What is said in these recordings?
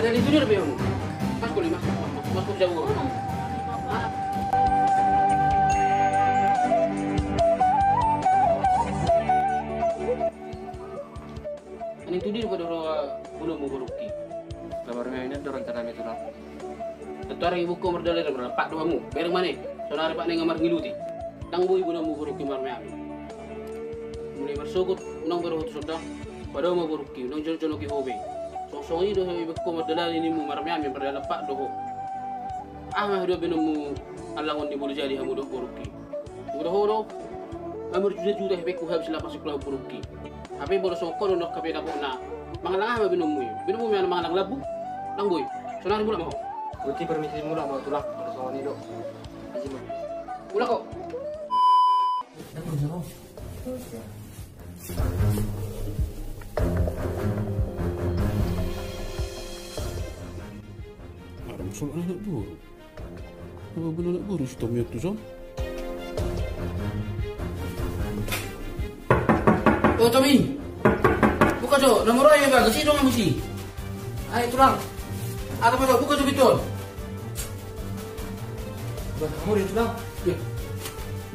Ada di junior memang. Mas kuliah mas jauh. Ini tuh dia pada belum menguruki. Kabarnya ini dorong tanam itu lah. Tentuara ibu kau merdeka berapa? Pak dua mu. Bereng mana? Saudara pak nengamar ngiluti. Tang bu ibu namu guruki marmea. Mulai bersokut, nang berutus sudah. Padahal mau guruki, nang jono ki hobi. Sosongi doh ibu kau merdeka ini mu marmea yang berdaya pak doh. Ah mah doh benamu alangon di bulu jadi hamu doh guruki. Udah horo, amur juta ibu kau habis lapas sekolah guruki. Tapi baru sokor untuk kafe dapur na mangalang apa binomu yang mangalang labu, langboy, soalnya bulan mau. Berarti permisi mula mau tulak bersama ni dok. Aji mau, ulah kok. Ada musuh anak buru, apa benar anak buru sudah miat tu som. Oh Tommy, buka jo, nomor ayam gak kesi dong mesti. Ayo tulang, atau pasal buka jo betul. Bukan kamu dia tulang, ya.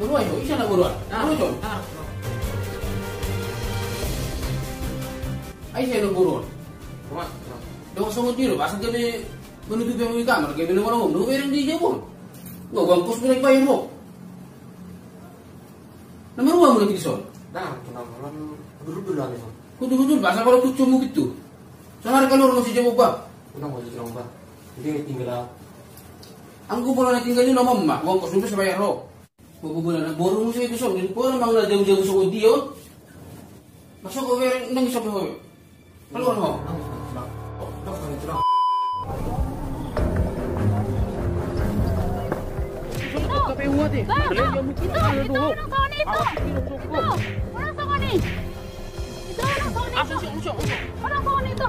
Nomor ayam, iya nak buruan. Nomor jo, ayo saya nomor buruan. Mas, dong semut biru, pasang kami menutupi kami kamar, kami nomor nomor, nomor yang di Jepun. Gak bangkus mereka bayar bok. Nomor uang lagi di sol. Nah, kenapa-kenapa dulu-dulu lagi sama? Kudu-kudu, bahasa kalau kucumu gitu. Sama kalau orang masih jauh bak. Kenapa masih jauh bak? Jadi tinggal aku boleh tinggalin sama emak, uang kosong itu sebanyak lo. Bapak-bapak, borong saya itu sob, jadi orang memang jauh-jauh sama dia. Masa kau yang nangis sampai kau? Kalau orang mau? Nangis, nangis, nangis. Bang, itu orang kau ni itu. Orang kau ni. Itu orang kau ni itu. Orang kau ni itu.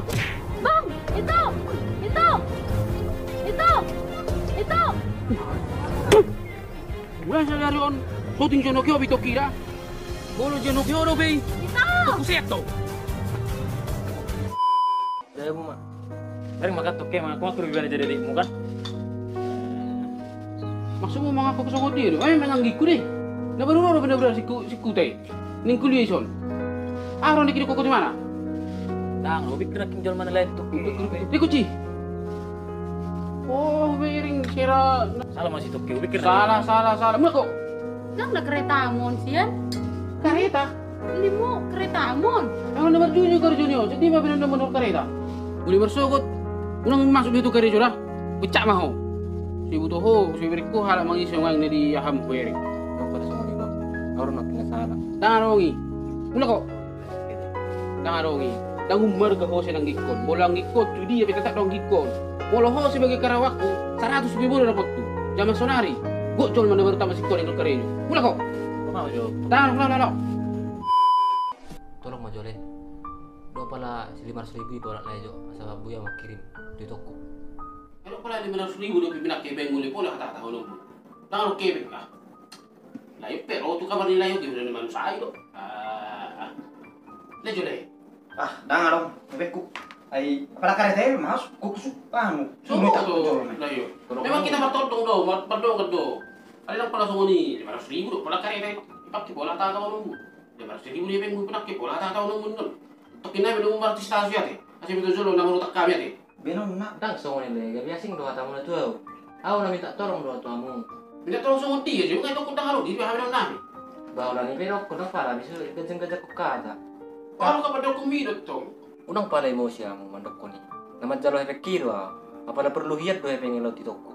Bang, itu. Itu. Itu. Itu. Udah cari on. Kau tinggal nokio bito kira. Bolo jenokio robi. Itu. Kau seto. Dah bu mak. Dari makan toke mak. Kau perlu biar jadi dek muka. Maksudmu mengaku kesokot dia tu, ayam menanggiku deh. Dah baru-baru benar-benar siku teh. Ning kuliah son. Aron ni kiri kokot di mana? Tang, lebih kena kinjal mana lain tu. Di kunci. Oh, bering kira. Salah masih tu, lebih kira. Salah. Mana kok? Nang nak kereta amon sian? Kereta? Limu kereta amon. Emang nomor junior. Jadi apa benar nomor kereta? Boleh bersokot. Unang masuk itu kerja lah. Becak mahu. Sibu toho, sibirku halak mangi sungai dari aham kuering. Kau pada sungai itu, orang nak kena salah. Tangan rongi, mana kok? Tangan rongi, tanggung merga ho sedang gikon. Bola gikon tu dia betul tak dong gikon. Bola ho sebagai karawaku 100 ribu dapat tu. Jaman sonari, gocol mana bertambah si kor itu kering. Mana kok? Mana jo? Tangan rongi. Tolong majole. Dua pala 500 ribu dolar lejo. Asal abu yang kirim di toko. Kalau pula 500 ribu dia pimpinan kebeng mulai pola kata tahun lalu. Tangan kebeng lah. Layu perut tu kabar nilai juga dari manusia itu. Lejo leh. Ah, dengar dong. Kebengku. Ay, pada kereta mas, kukusu. Kamu. Semua tak tu. Layu. Memang kita bertolong dong, berdoa. Ada yang pula semua ni 500 ribu pula kereta. Pakai pola kata tahun lalu. 500 ribu dia pimpinan pakai pola kata tahun lalu nol. Terkini belum artis tasya teh. Asyik betul jual nama rutak kami teh. Benar nak tak seorang ni lagi asing doa tamu tu aku. Aku nak minta tolong doa tamu. Minta tolong seorang dia je, bukan itu kudang haru. Dia habis nak. Bawa ni pelok kudang parah, bisu kencing kencing kukada. Kalau kau pada kumi dotong. Udang parah emosi kamu mandok kuni. Nama jalur efek kiri lah. Apa ada perlu hiat doa pengen laut itu aku.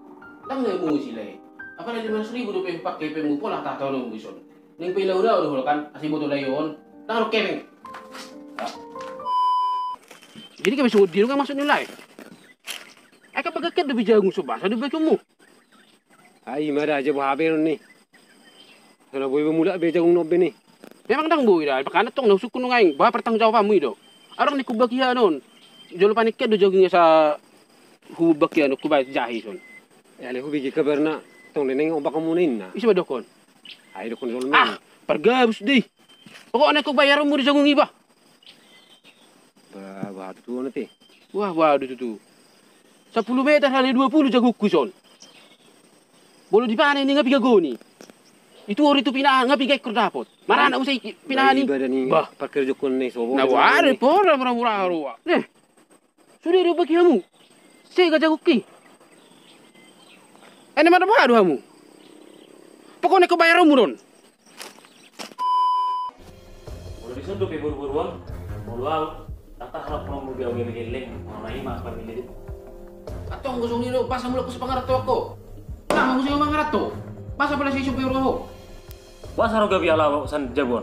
Tang emosi leh. Apa ada 500 ribu doa pakai pemu pola tak tahu nombor bison. Neng pelau dah udah kan asing botol layon. Tang kering. Jadi kami suruh dia masuk nilai. Aku pakai lebih jagung subah, ada bajumu. Aih, mana aja buah abe ni. Kalau boleh bermula berjagung nobe ni. Memang dang boleh dah. Pakai tong nafsu kuno ngaing. Bah pertanggungjawabanmu itu. Orang ni kubakia non. Jolo paniknya do jagungnya sa kubakia no kubai jahi son. Ya lehu bagi kabar nak tong neneng obak kamu nina. Isba dokon. Aih dokon jolo. Ah, pergabus di. Pokoknya kubayar umur jagung ibah. Bah, bah tu nanti. Wah, bah tu tu. 10 meter kali 20 jago kusol. Bolu di panen ini ngapi goni. Itu orang itu pinahan ngapi gak ikut dapot. Marana usai pinahan ini. Bah parkir jokon nih sobo. Nah wari pora murah-murah roa. Nih sudah dia bagi kamu. Saya gak jago ki. Ini mana baru kamu. Pokoknya kau bayar umuron. Bolu disuntuk ya buru-buruan. Bolu tak harap orang muda orang geleng, orang lain mah pemilih itu. Atau ngusung ini lo, pas mulai aku sepangar toko. Nah, ngusung emang rato. Pas apa lagi supir roh? Pas harga biala san jabon.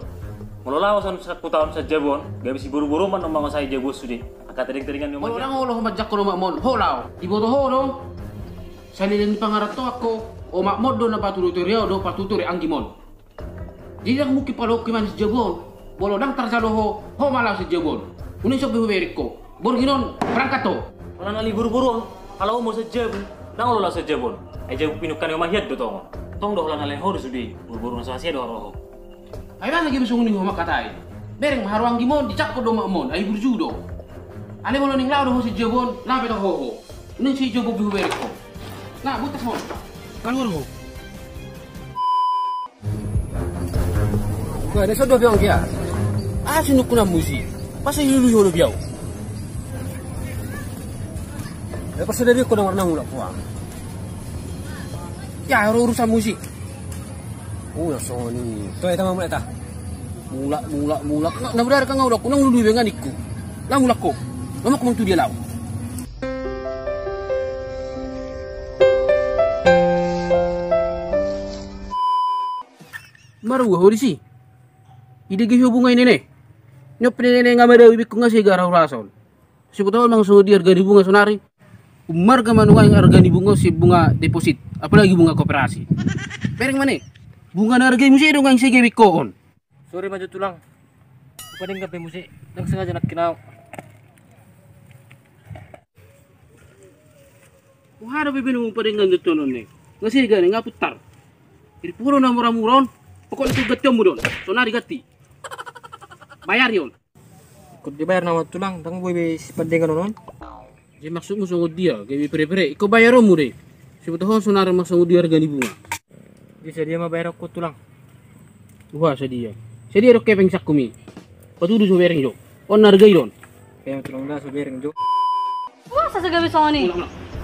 Mulai san 1 tahun san jabon, gak bisa buru-buru man omong saya jago sudi. Agak tering-teringan yang macam. Orang lo majak kalau mak mon, holau. Ibu tuh holo. Saya lihat di pangar toko, omak mod dona patulu terio do patuturi angimon. Jadi aku mungkin palo kiman sejabon. Bolodang terjaloho, ho malah sejabon. Ini sobat beriko, borginon berangkat to. Orang nali buru-buru, kalau mau sejab, nang lola sejabon. Aja pinukan yang mahiat do tong. Tong do orang nali hor sudi, buru-buru nasi do roh. Ayam lagi bersungguh nih homa katai. Bereng maharuang gimon dicakut do makmon, ayu berjudo. Ane bolon ing lau do sejabon, nape do hoho. Ini si jobo beriko. Nah butas mon, keluar ho. Kau ada sobat yang kia, asyik nukuna musik. Pasal ini lu biau. Lepas sudah dia kena warna mulak puang. Ya urusan musik. Oh ya so ni. Tuh kita mulai tak. Mulak. Nak berada kau udah kunang lu dengan ikut. Lang mulak kok. Lama kau tu dia lau. Maru gua hori si. Ide gih hubungan ini nih. Nyopri ini nggak ada wibikku nggak sih gara urason. Si betul bang so di harga di bunga sonari. Umar kemanua yang harga di bunga si bunga deposit. Apalagi bunga koperasi. Bereng mana? Bunga harga musik dong yang si gebikoon. Sorry maju tulang. Bukan yang kape musik. Yang sengaja nak kenal. Wah ada bebe nunggu pada nggak ngeconon nih. Nggak sih gara nggak putar. Iri puro namuran. Pokoknya itu gati mudon. Sonari gati. Bayar yon. Kau dibayar nama tulang, tanggung boleh sependengan non. Jadi maksudmu sungguh dia, gawe pere-pere. Kau bayar omu deh. Sebetulnya sunar maksudmu dia harga di bunga. Jadi dia mah bayar aku tulang. Wah sedia. Sedia dok kepeng sakumi. Kau tu udah sobereng jo. On harga yon. Kepeng tulang dah sobereng jo. Wah sesuka besong ni.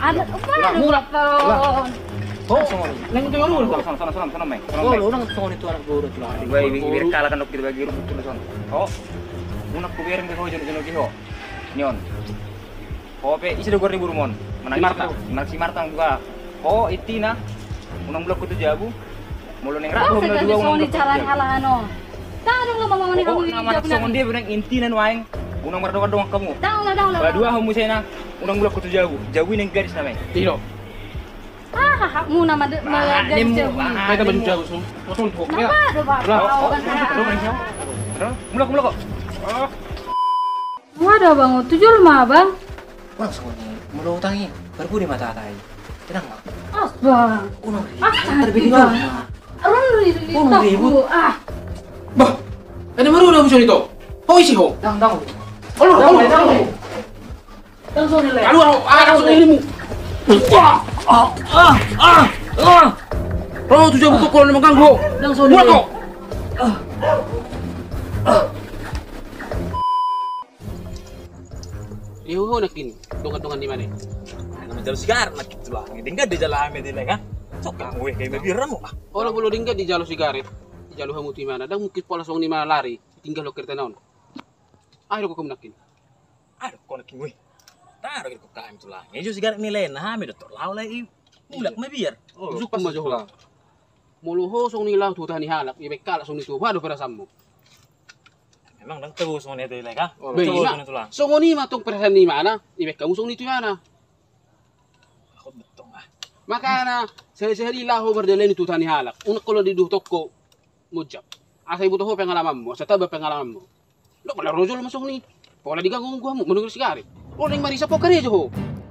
Ada apa? Murah taron. Oh, neng tu mana? Salam, meh. Oh, orang tu orang itu anak bodoh tu lah. Baik, biar kalah kan dokter bagi rumah tu lah. Oh, nak kuberin ke hojo jono kiho, nyon. Oh, pe isi dogor ni burumon. Menangis martang juga. Oh, iti na, unang blok itu jabu. Mulu neng rap, mulu dua unang blok. Jalan halano. Tahu dong lo mama neng kamu ini. Nama songon dia bereng inti nan waeng. Unang merdoa doang kamu. Tahu lah. Dua kamu saya na, unang blok itu jabu. Jabu neng garis namanya. Tiro. Hah, mu nama dia macam mana? Kita berjauh sum, kosong kok. Nampak ada bang. Mula kok. Mu ada bang, tujuh lima bang. Bang semuanya, mula utangi, pergi di mata atai. Tenang bang. As bang. Terbeli bang. Rumi. Ah, bah. Ada maru dah muncul itu. Hoi sih ho. Tang. Alu. Tang suri le. Alu ini mu. Ah. Roh tu jago kau nak mengganggu. Mulak kau. Dia hujung nak kini. Tungan di mana? Jalan sigar nak tulang. Dingga di jalan ambil di lengah. Cokang weh kayak bebiran mu ah. Orang bulu dingga di jalur sigaret. Di jalur hamu di mana? Dah mungkin pola song di mana lari. Tinggal lo kereta naon. Ayo kau nak kini. Ayo kau nak kini weh. Tarik ke KM tulang. Ini juga nilai nah mi doktor lau lai mulak mabiar. Juk pas jola. Muluho song nilau tu tani halak ibek kala song nitu waduh perasammu. Memang dang tebu song ni lai ka. Tebu song tulang. Song ni matung perasan ni mana ibek kamu song nitu mana. Aku betong ah. Makana sehari-hari lahu berdelen tu tani halak. Unak kalau di duh toko mujab. Asai butuh pengalamanmu, setaba pengalamanmu. Lo bala rojol masuk ni. Pola diganggu gua mu menunggu sigari. Orang Marisa poker aja ho.